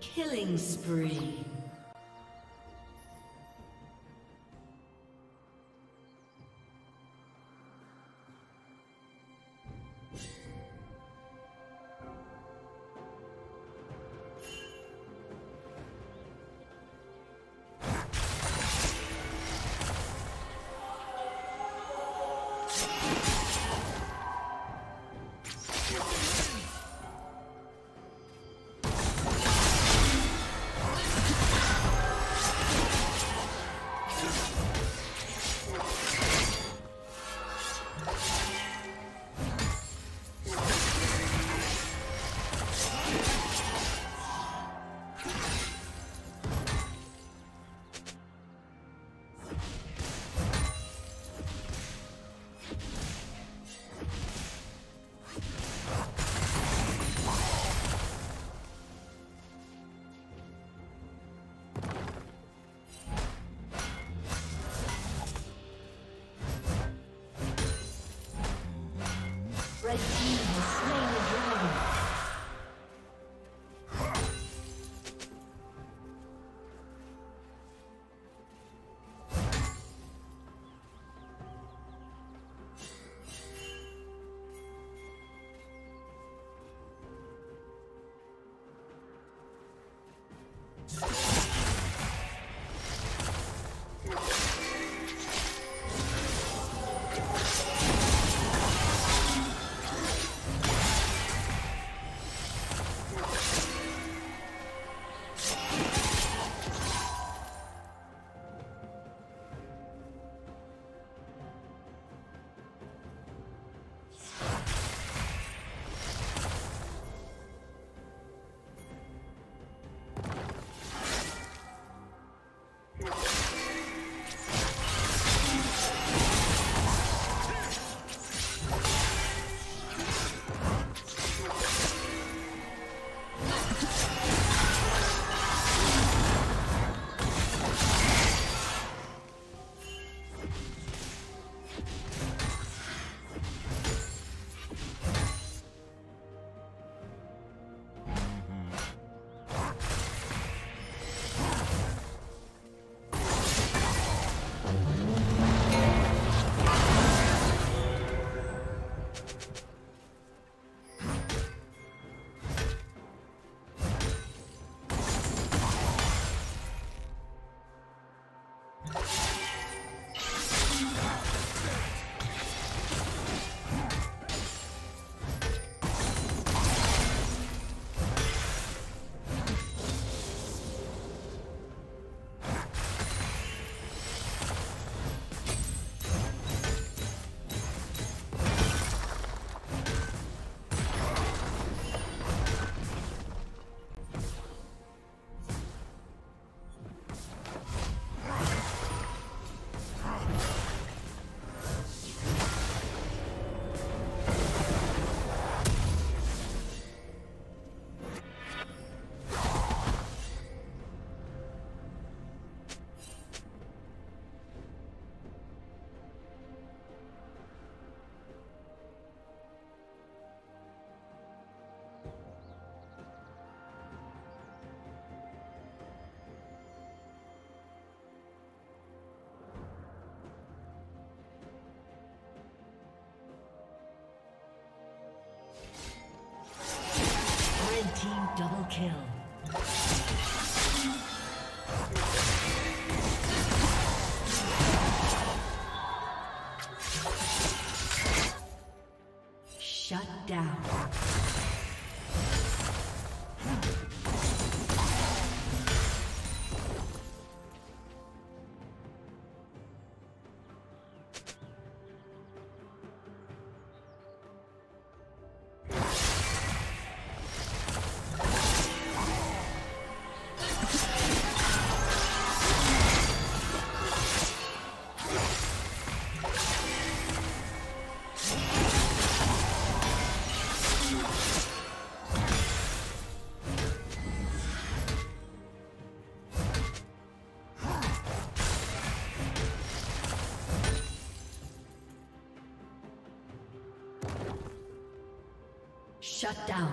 Killing spree. Team double kill. Shut down.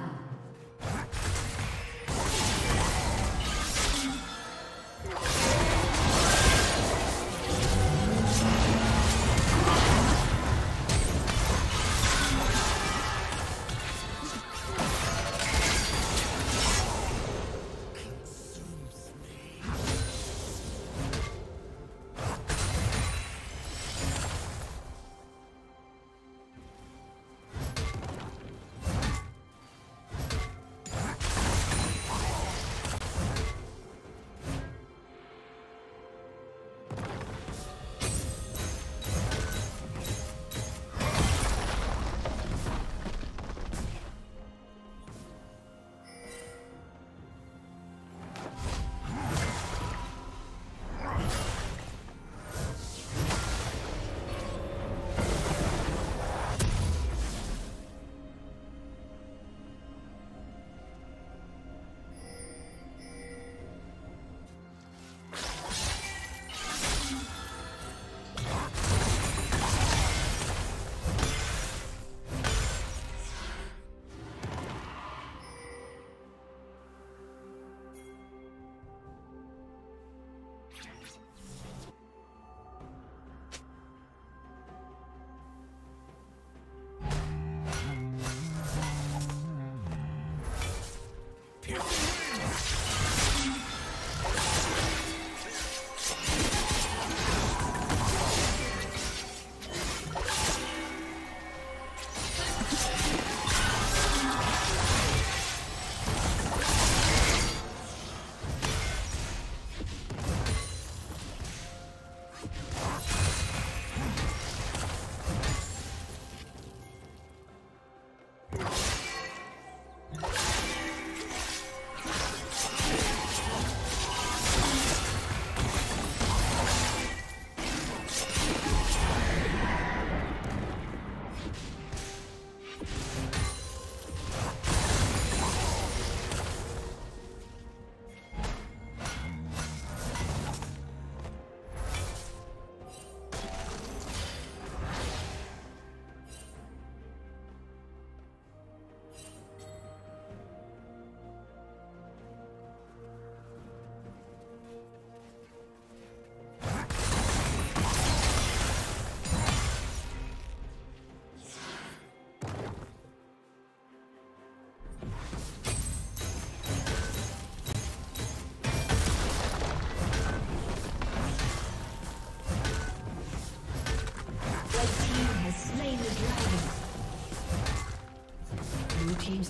team's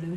Blue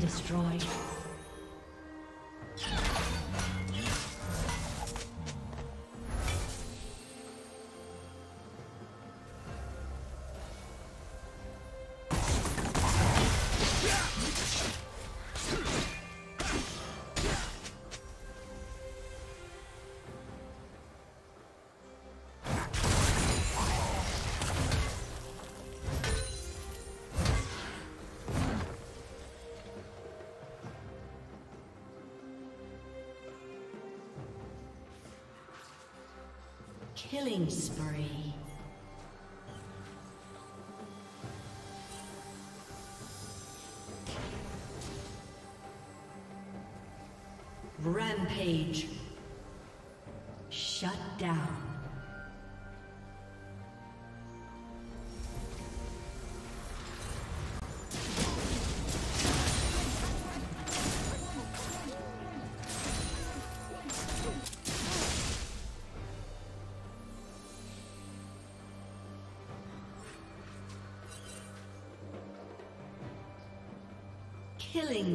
Destroyed. Killing spree. Rampage. Shut down. Killing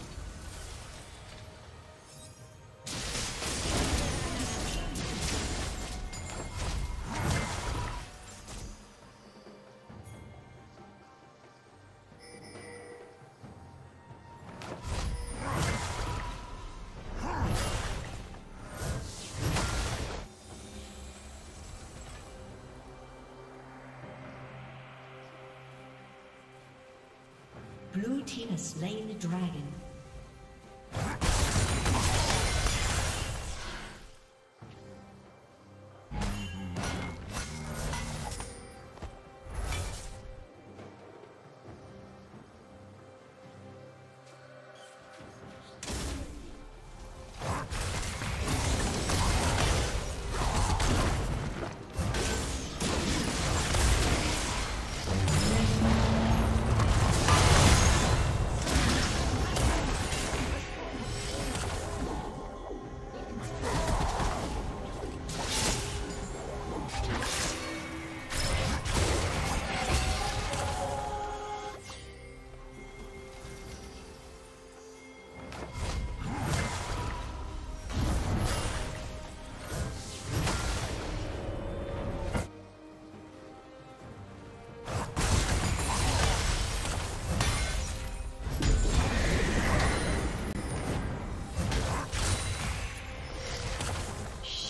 Blue team has slain the dragon.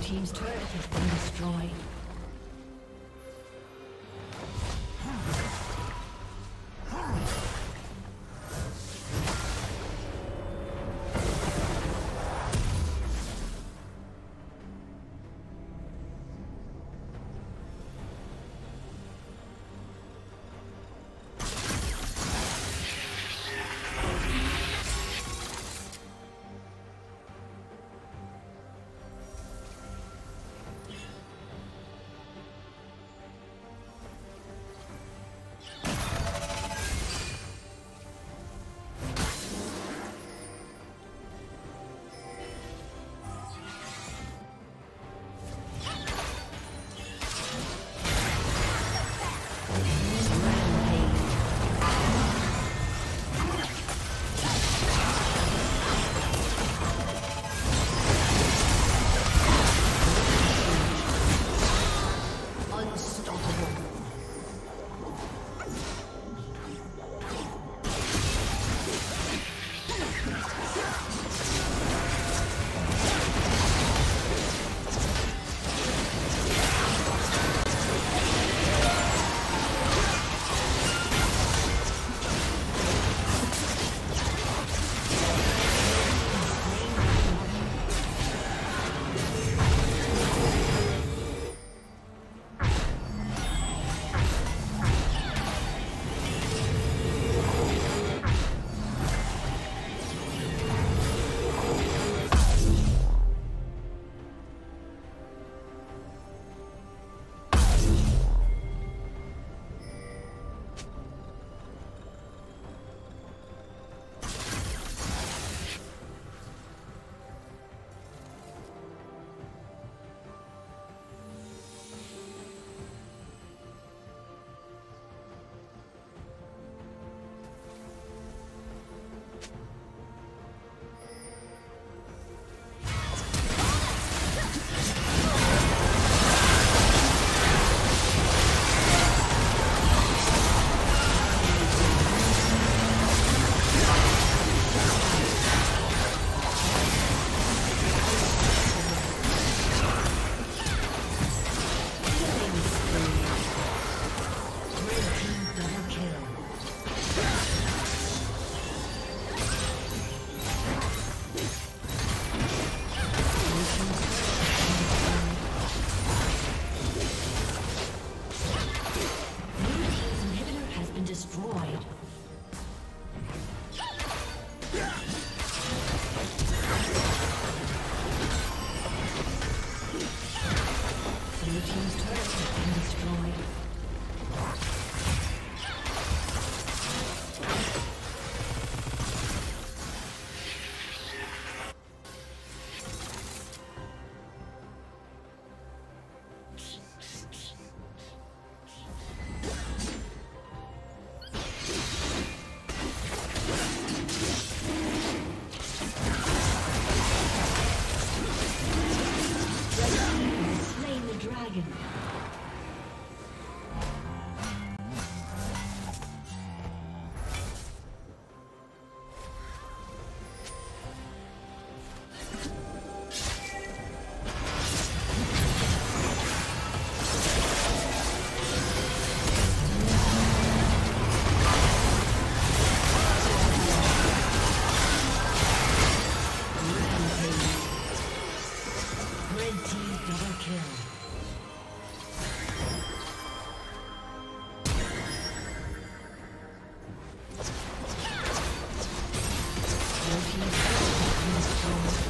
Team's turret has been destroyed. Your team's first weapon is destroyed.